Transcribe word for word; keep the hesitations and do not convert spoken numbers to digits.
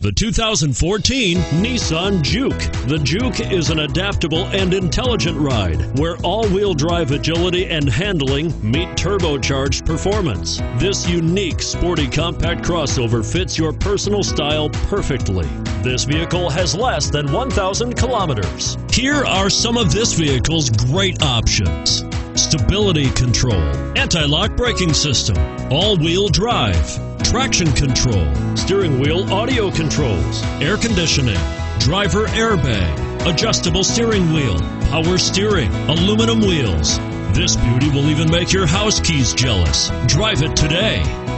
The two thousand fourteen Nissan Juke. The Juke is an adaptable and intelligent ride where all-wheel drive agility and handling meet turbocharged performance. This unique sporty compact crossover fits your personal style perfectly. This vehicle has less than one thousand kilometers. Here are some of this vehicle's great options: stability control, anti-lock braking system, all-wheel drive, traction control, steering wheel audio controls, air conditioning, driver airbag, adjustable steering wheel, power steering, aluminum wheels. This beauty will even make your house keys jealous. Drive it today.